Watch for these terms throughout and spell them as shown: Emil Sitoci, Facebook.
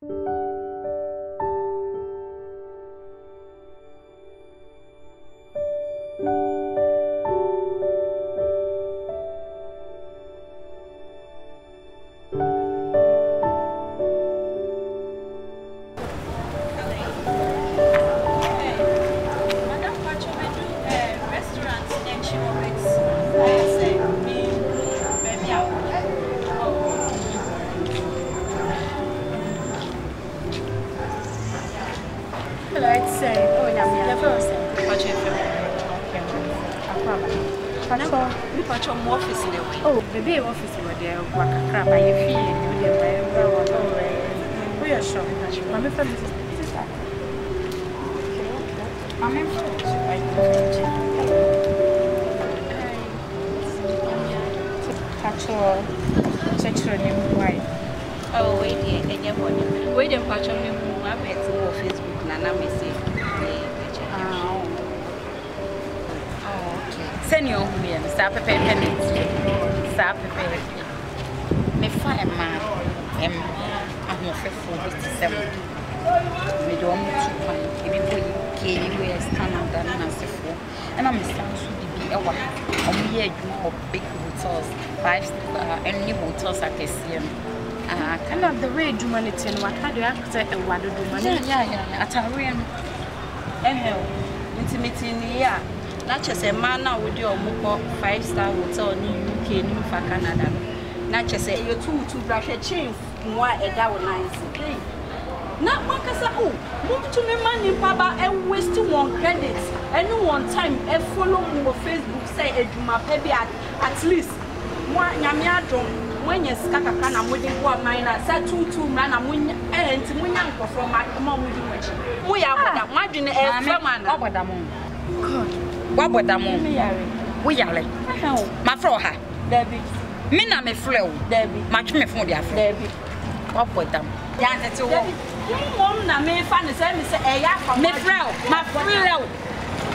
5-star hotel in the UK, in Canada. Now, just say you two brush a chain. Why a down nice day? Now, Makasa, oh, move to me, money, Papa, and waste one credit. And one time, and follow me on Facebook, say, my baby at least one Yamia drum when you scatter can. I'm waiting one minor, said 2 man. I'm winning and when I'm from my mom. We are watching a man over the moon. What about the moon? We are like my floha, Debbie. Mina me flow, Debbie. Match me for their Debbie. What put them? Yeah, that's all. Mom, me fan the same as a yap from my flow, my flow.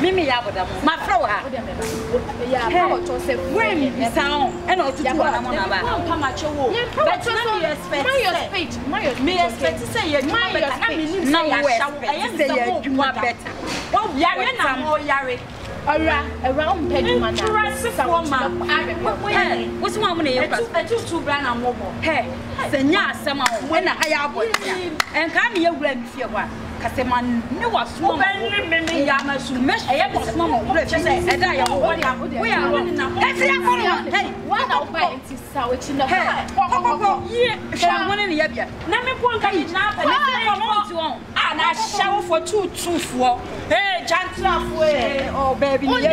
Mimi Abadam, my floha. Yeah, to say, where me sound and also to what I'm about. Come at your wall. That's not your speech. May I expect to say, my speech? No, I am saying you want better. Oh, Yarren, I'm more Yarrick. Around Pedimana, what's one money? I just two grand and mobile. Hey, Senya, someone when I have and come here, grand fear. Casaman, no, I swore, I am a smash. I have a small place, and I am what I would have. We are running up. One of my sandwich in the head. Yeah, one in the other. Namapon can now, and I want to own. And I shower for 2 Hey, Janslav, way, oh baby, what's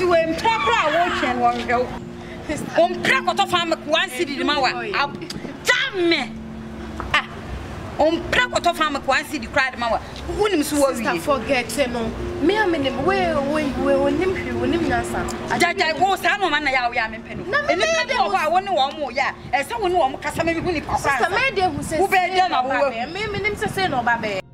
you in proper watching one go? On crack of farm, one city, Mawa. Damn me! On crack of farm, one city, cried Mawa. Wouldn't you forget him? Me, I mean, we will name you, name Nasa. I was an woman, I am in Penny. No, I want one more, yeah. As someone who Casamay, who said, no, Baby.